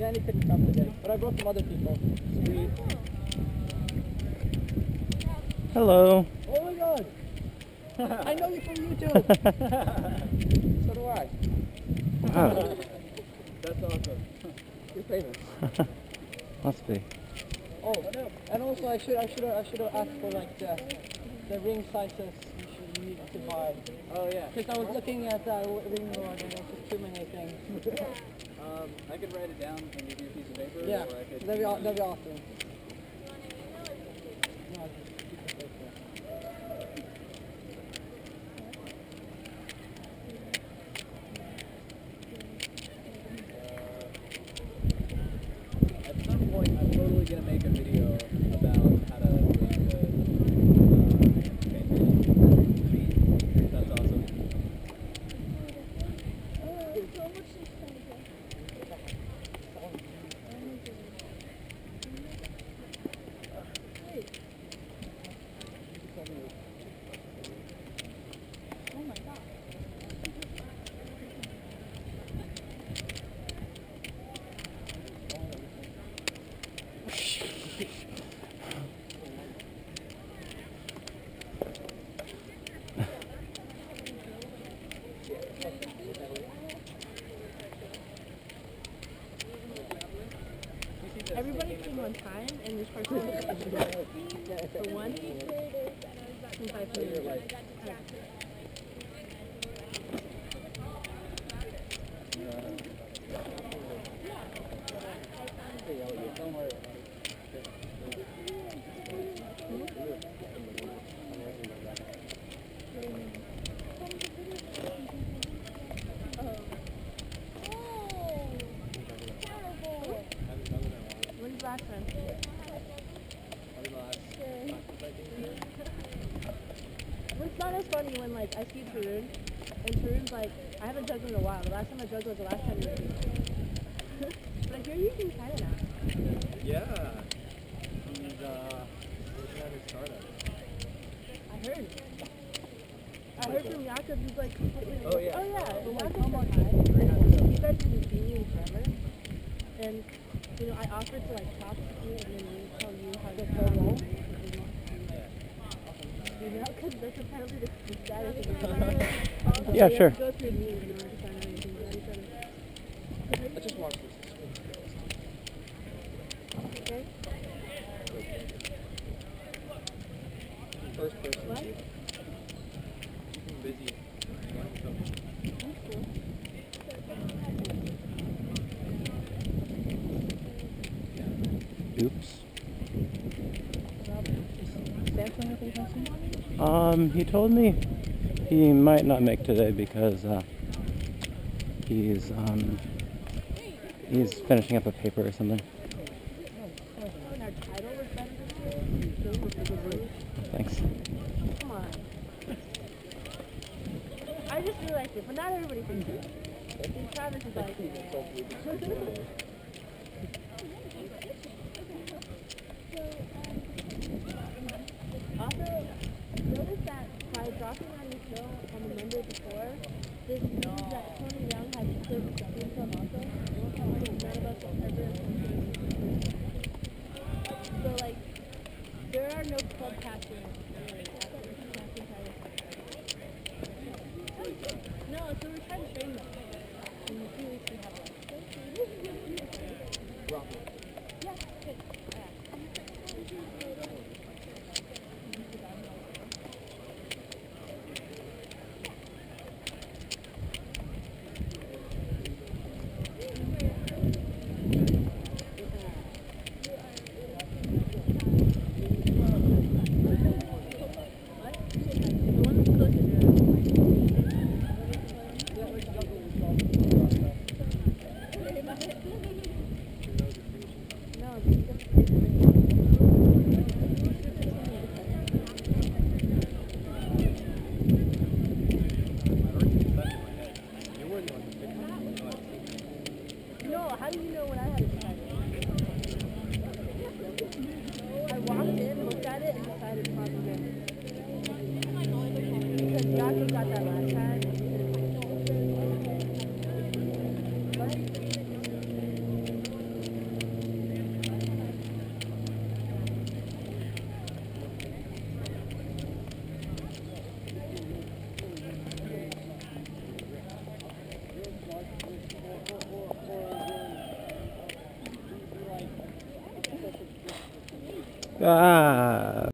Yeah, I need to pick it up today, but I brought some other people. Sweet. Hello. Oh my god. I know you from YouTube. So do I. Wow. That's awesome. You're famous. Must be. Oh, and also I should have asked for like the ring sizes you should need to buy. Oh yeah. Because I was looking at ring rod and there was just too many things. I could write it down and give you a piece of paper. Yeah. Or I could that'd be awesome. Gonna make a video about how to make a transition. That's awesome. Oh my god. Everybody came one time and we charged for one and 5 minutes. It's not as funny when like I see Tarun, and Tarun's like, I haven't juggled in a while. The last time I juggled was the last time you were But I hear you can try it out. Yeah. And we're trying to start it. I heard from Jakob, he's like completely. Oh yeah. Oh yeah. Well, you guys didn't see me in forever. And you know, I offered to like talk to you and then tell you how to go. You know, because that's apparently the status of the car. Yeah, sure. I just watched this. Okay. First person. What? Keeping busy. Oops. He told me he might not make today because he's finishing up a paper or something. Thanks. Come on. I just realized it, but not everybody thinks it. Travis is like it. Dropping on this hill on the Monday before, this news that Tony Young had to serve a jumping film also, none of us will ever remember. So, like, there are no club captains. No, so we're trying to train them. And we can have one. Rock it. Yeah, good.